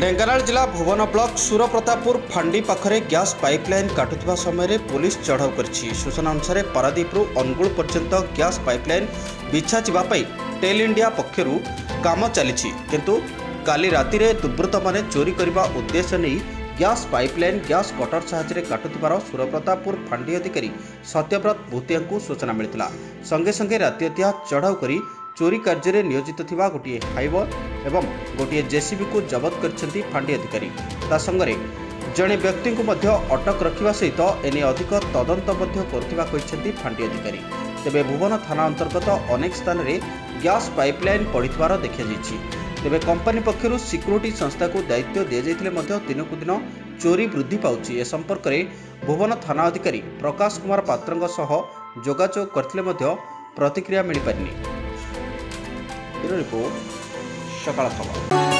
ढेंकानाल जिला भुवन ब्लॉक सुरोप्रतापपुर फांडी पाखे gas pipeline काटुवा समय पुलिस चढ़ाऊ कर सूचना अनुसार पारादीप्रु अनुगुल पर्यंत गैस पाइपलाइन बिछा जावाई टेल इंडिया पक्षर काम चली किंतु काली राति दुर्वृत्त माने चोरी करने उद्देश्य नहीं गैस पाइपलाइन गैस कटर साहाय्य काटुवर सुरोप्रतापपुर फांडी अधिकारी सत्यव्रत भूति को सूचना मिलता। संगे संगे राति अतिहा चढ़ाऊ कर चोरी कार्य नियोजित थिबा गोटे हाइवर एवं गोटे जेसीबी को जबत करछंती फांडी अधिकारी ता संगरे जने व्यक्ति को मध्य अटक रखा सहित एने अधिक तदंत करथिबा फांडी अधिकारी। तेबे भुवन थाना अंतर्गत अनेक स्थान रे गैस पाइपलाइन पड़िथवार देखा जाइछि। तेबे कंपनी पक्षरु सिक्युरिटी संस्था को दायित्व दिया जाइथिले मध्य दिनकु दिन चोरी वृद्धि पाउछि। ए संपर्क रे भुवन थाना अधिकारी प्रकाश कुमार पात्रंग सह जोगाजोग करथिले मध्य प्रतिक्रिया मिलि पारिनी। रिपोर्ट सकाल खबर।